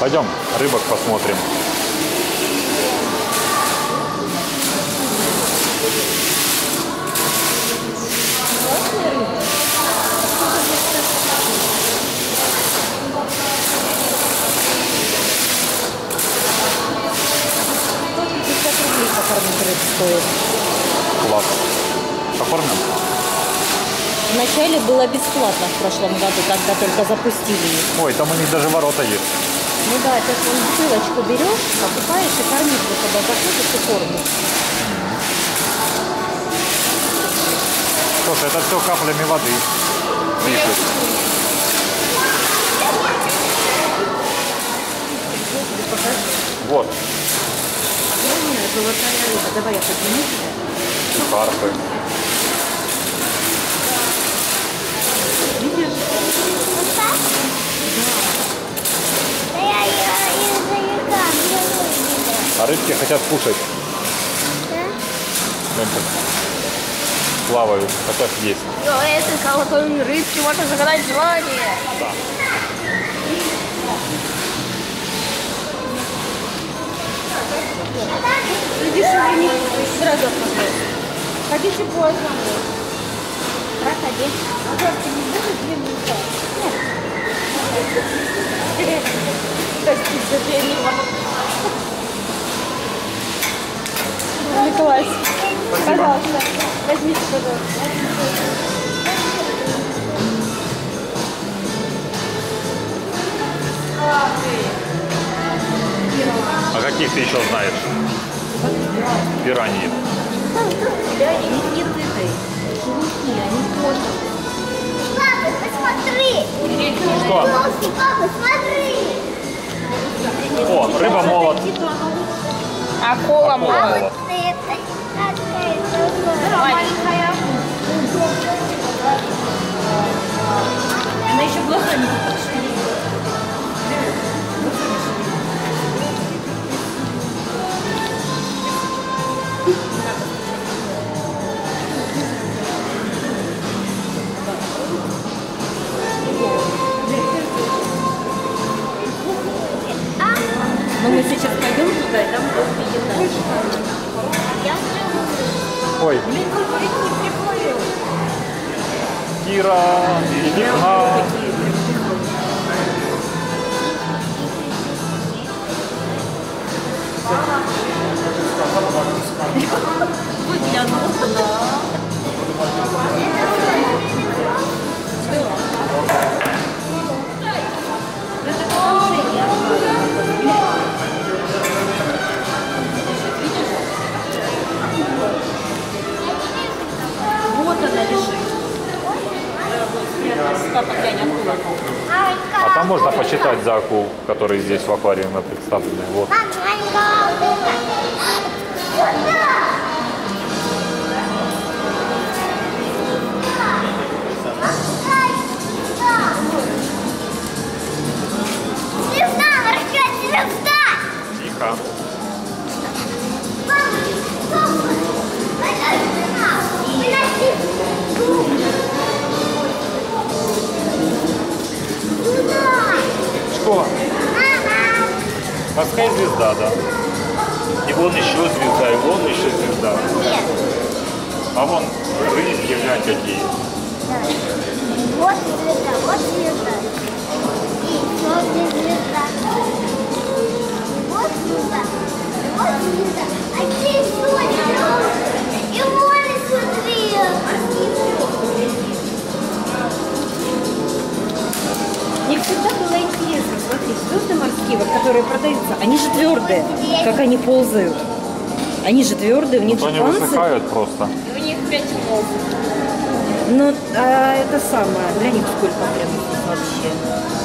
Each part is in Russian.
Пойдем рыбок посмотрим. Класс. Оформим? Вначале было бесплатно в прошлом году, когда только запустили их. Ой, там у них даже ворота есть. Ну да, ты бутылочку берешь, покупаешь и кормишь, когда заходишь и кормишь. Слушай, это все каплями воды. Вот. Золотая рыба. Давай я подниму тебя. И карпы. Видишь? Вот так? Да. Да я ее заедам, я выведу. А рыбки хотят кушать. Да? Плавают, хотят есть. Но это золотой рыбки, можно загадать желание. Да. Следи, чтобы не сразу посмотрел. Ходите поздно. Проходи. А просто не будешь двинуться? Нет. Николай, пожалуйста, возьмите, пожалуйста. А каких ты еще знаешь? Пираньи. Пираньи не сытые. Живухи, они кожаные. Папа, посмотри! Что? Папа, смотри! О, рыба молот. Акула молот. Она еще глаза не выпустила. Но мы сейчас пойдем туда, и там просто еда. Ой. Кира, иди к нам. А там можно почитать за акул, которые здесь в аквариуме представлены. Вот. Тихо. Морская звезда, да. И вон еще звезда, и вон еще звезда. Нет. А вон рыбки, глянь, какие. Да. Вот звезда, вот звезда. И вот звезда. Вот звезда. Вот звезда. А здесь вот и море, смотри. Мне всегда было интересно, смотри, звезды морские, вот, которые продаются, они же твердые, как они ползают. Они же твердые, у них же панцирь. Они высыхают просто. И у них 5 волн. Ну, а это самое, для них сколько прям вообще.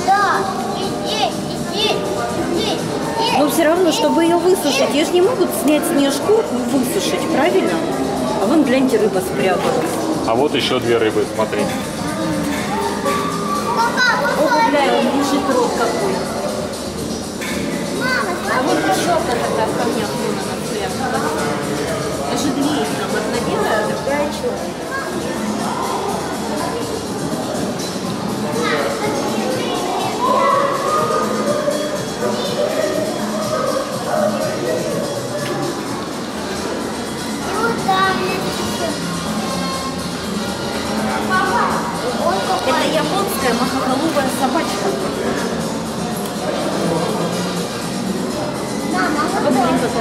Да, и здесь. Но все равно, чтобы ее высушить, ее же не могут снять снежку и высушить, правильно? А вон, гляньте, рыба спряталась. А вот еще 2 рыбы, смотри. Лежит рот какой. Мама, а вот еще одна в камнях луна. Даже 2 там. Одна белая, а другая черная.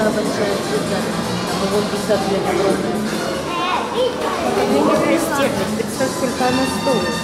самая большая птица, а вот 50 лет огромная. Это бесценно, представь, сколько она стоит.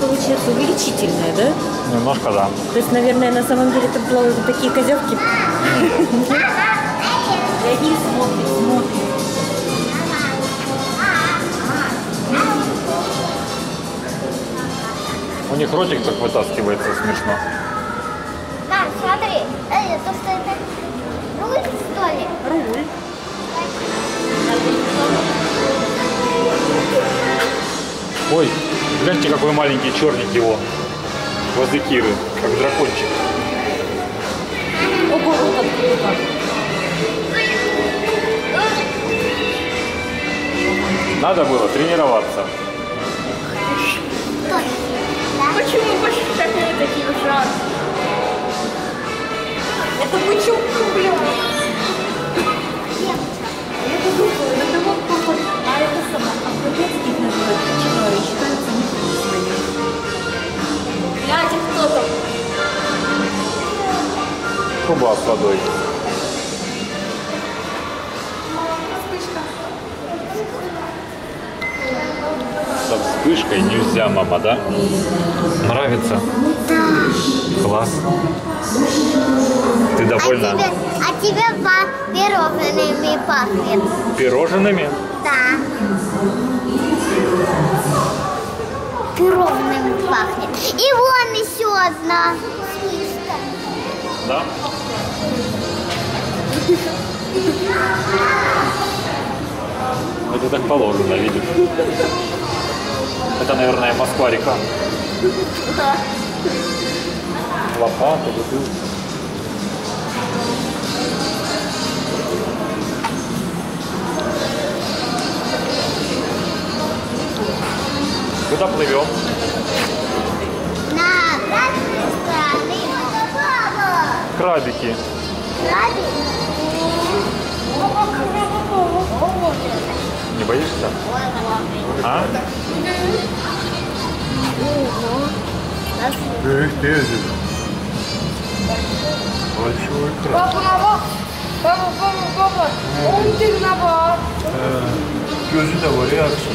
Получается увеличительное, да? Немножко, да. То есть, наверное, на самом деле там плавают такие козявки. Они смотрят. У них ротик так вытаскивается, смешно. Мам, смотри, это что, это руль, что ли? Руль. Ой, гляньте, какой маленький черник его возле Киры, как дракончик. Ого, вот так круто. Надо было тренироваться. Почему больше такие ужасные? Это бычок куплен. Это духа, это вот куплен, а это сама. А куплен труба с водой. Со вспышкой нельзя, мама, да? Нравится? Да. Класс. Ты довольна? А тебе пирожными пахнет. Пирожными? Да. Пирожными пахнет. И вон еще одна. Да? Это так положено, видишь? Это, наверное, Москва-река. Да. Лопата, бутылка. Куда плывем? Крабики. Не боишься? А? Эх, ты здесь. Большой краб. Папа. Он ты на бар. Скажи, давай реакцию.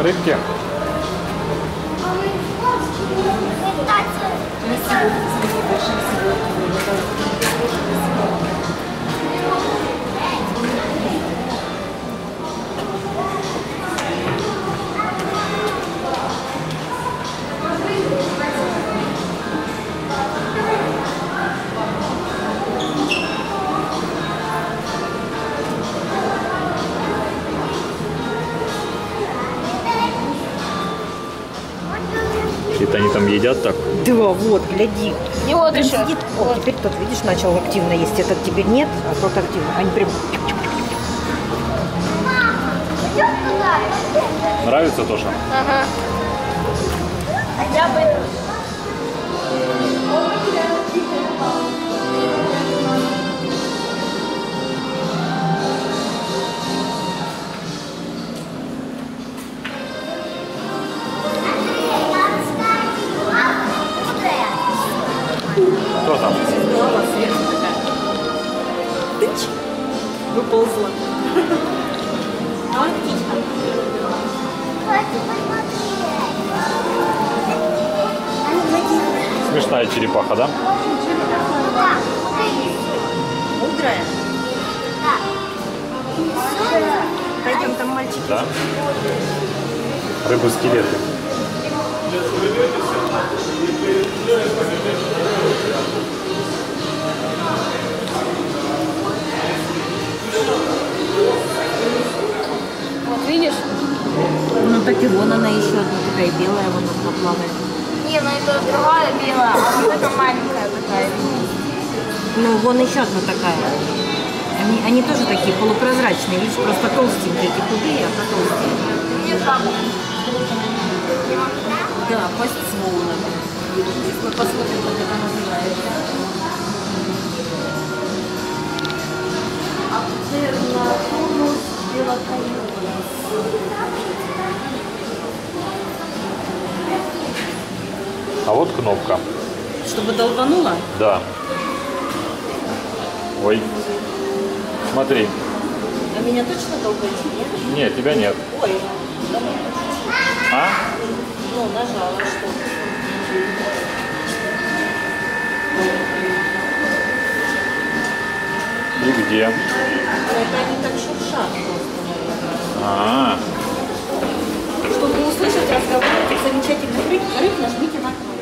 Рыбки. Это они там едят так? Да, вот, гляди. И вот еще. Сидит. Вот. О, теперь тот, видишь, начал активно есть. Этот теперь нет, а тот активно. Они прям... Нравится, Тоша? Ага. Хотя бы... Кто там? тысяч выползла. Смешная черепаха, да? Мудрая. Пойдем, там мальчики. Да. Рыбы-скелеты. Вот видишь? Ну так и вон она еще одна такая белая, вот она плавает. Не, ну это другая белая, а вот эта маленькая такая. Ну вон еще одна такая. Они тоже такие полупрозрачные, видишь, просто толстенькие, эти худые, а потолстенькие. Да, пасть с волнами. Мы посмотрим, как это называется. Аптернатонус белокаёнус. А вот кнопка. Чтобы долбануло? Да. Ой. Смотри. А меня точно долбаете, нет? Нет, тебя нет. Ой. А? Ну, нажала, что-то. И где? Это они так шуршат просто. А-а-а. Чтобы услышать разговор этих замечательных рыб, нажмите на кнопку.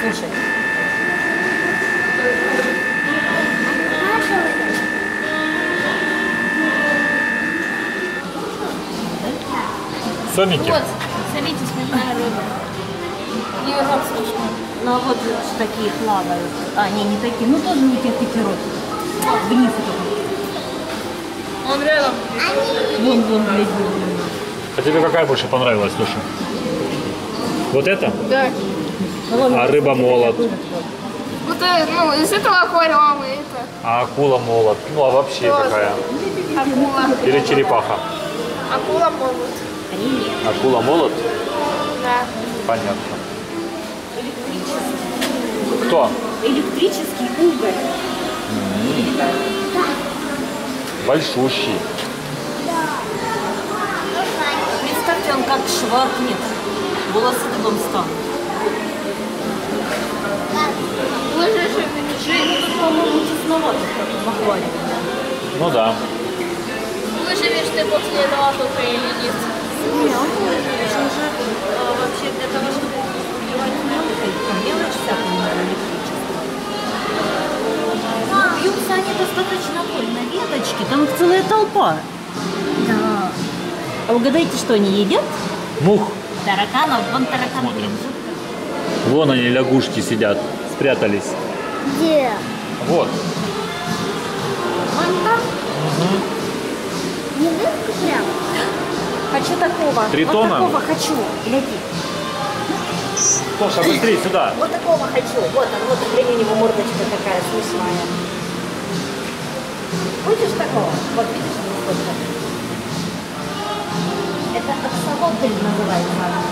Слушай. Соники. Вот. Смотрите, смешная рыба. Ее там слышно. Ну а вот такие плавают. А, не такие. Ну тоже у тебя пятерок. Вниз это. Он рядом. Вон, блядь. А тебе какая больше понравилась, Леша? Вот это? Да. А рыба молот? Вот это, ну, из этого аквариума это. А акула молот? Ну а вообще тоже. Какая? Акула. Или черепаха? Акула молот. Акула молот? Да. Понятно. Электрический. Кто? Электрический уголь. Большущий. Представьте, он как шваркнет. Волосы дыбом станут. Тут, по-моему, тесновато в аквариуме. Ну да. Выживешь ты после этого только или нет? Нет, он же вообще для того, чтобы убивать мелкой, там мелочь всякую надо электрическую. Но бьются они достаточно больно. Веточки, там их целая толпа. Да. А угадайте, что они едят? Мух. Тараканов, вон тараканов. Смотрим. Вон они, лягушки сидят, спрятались. Где? Вот. Вон там? Угу. Не лягушка прямо? Хочу такого. Тритона? Вот такого хочу. Гляди. Тоша, быстрее сюда. Вот такого хочу. Вот он, вот у него мордочка такая смешная. Хочешь такого? Вот видишь, вот так. Это аксолотль называется.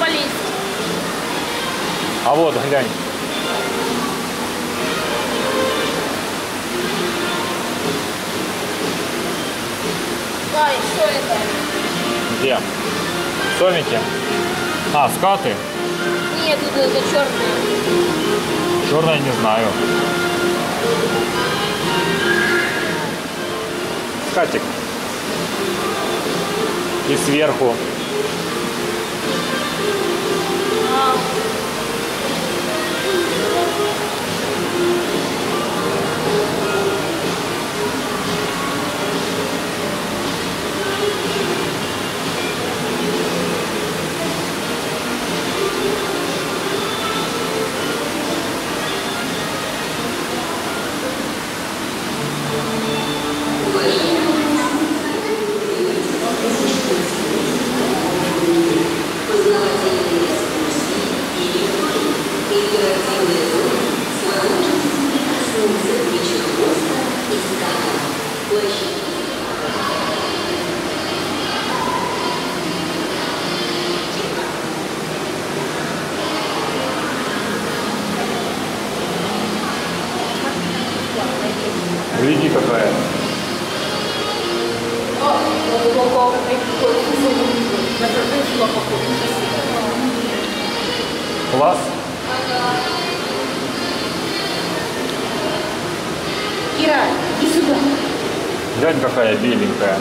Полезть. А вот, глянь. Да, и что это? Где? Сомики? А, скаты? Нет, это черные. Черные не знаю. Скатик. И сверху. Класс. Кира, иди сюда. Глянь, какая беленькая.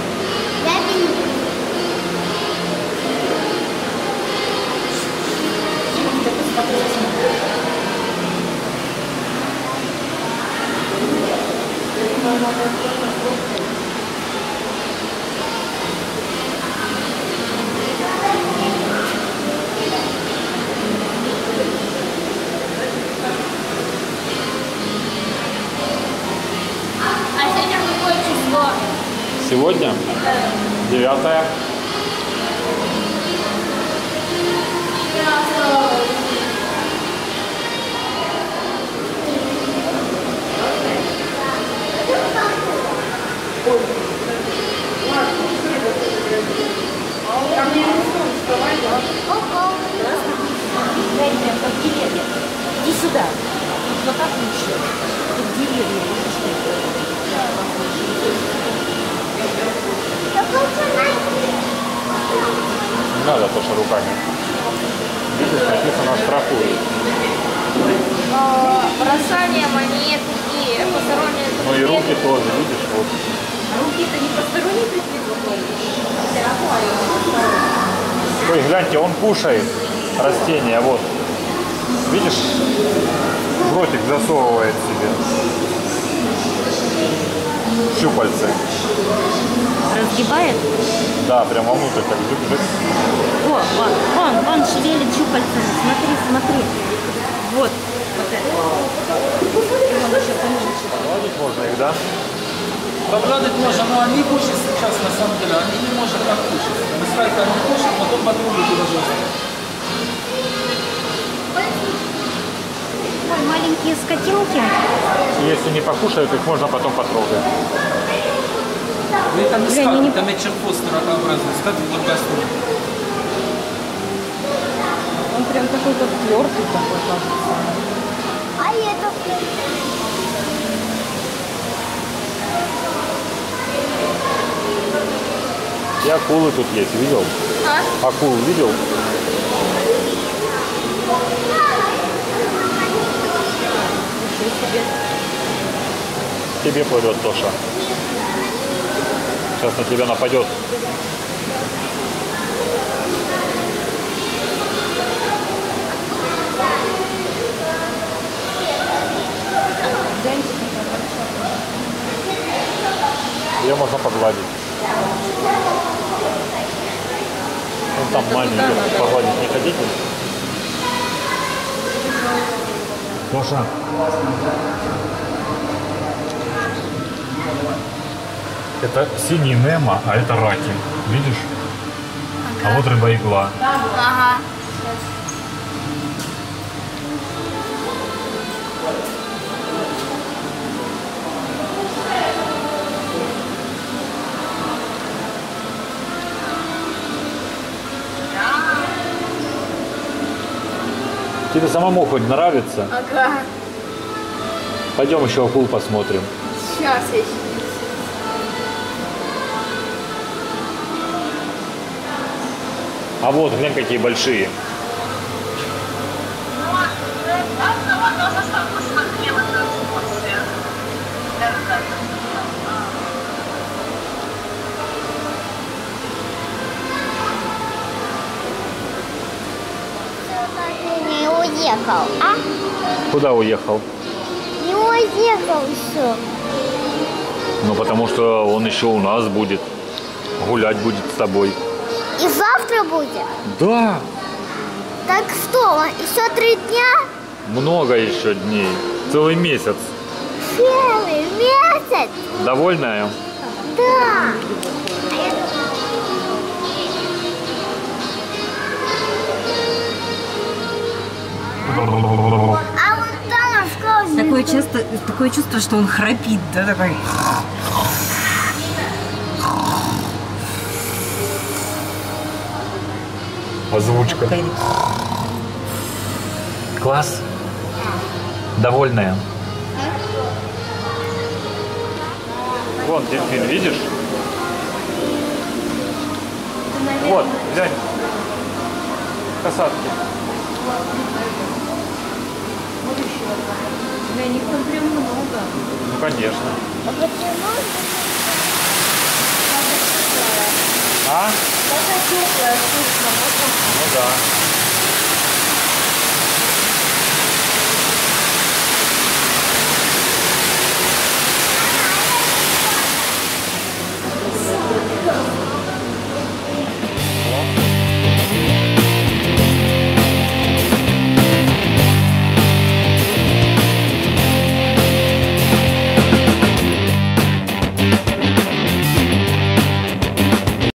Сегодня 9-е. Иди сюда. Вот так лучше. Тут деревья. Не надо тоже руками. Видишь, написано штрафует. Бросание монет и посторонние. Ну и руки тоже, видишь, вот. Руки-то не посторонние предметы. Ой, гляньте, он кушает растения, вот. Видишь, ротик засовывает себе щупальцы. Разгибает? Да, прямо внутрь, как жик-жик. О, вон шевелит щупальцами. Смотри, смотри. Вот. Гладить можно их, да? Погладить можно, но они кушают сейчас, на самом деле. Они не могут так кушать. Быстренько они кушают, потом подруги туда жестко. Ой, маленькие скотинки. Если не покушают, их можно потом потрогать. Это не скат, там черпост ракообразный, скат в благословении. Он прям какой-то твердый такой, кажется. А это... И акулы тут есть, видел? А? Акулу видел? Тебе плывет, Тоша. Сейчас на тебя нападет. Ее можно погладить. Он там маленький, погладить не хотите? Тоша. Это синий немо, а это раки. Видишь? Ага. А вот рыба-игла. Ага. Тебе самому хоть нравится? Ага. Пойдем еще акул посмотрим. Сейчас еще. А вот, глянь, какие большие. Не уехал, а? Куда уехал? Не уехал еще. Ну, потому что он еще у нас будет. Гулять будет с тобой. И завтра будет? Да. Так что, еще 3 дня? Много еще дней. Целый месяц. Целый месяц? Довольная? Да. А вот там он такое чувство, что он храпит, да, такой? Озвучка. Класс. Довольная. Вон дельфин, видишь? Вот, глянь. касатки. Вот еще одна. У меня них там прям много. Ну конечно. А? Ну да.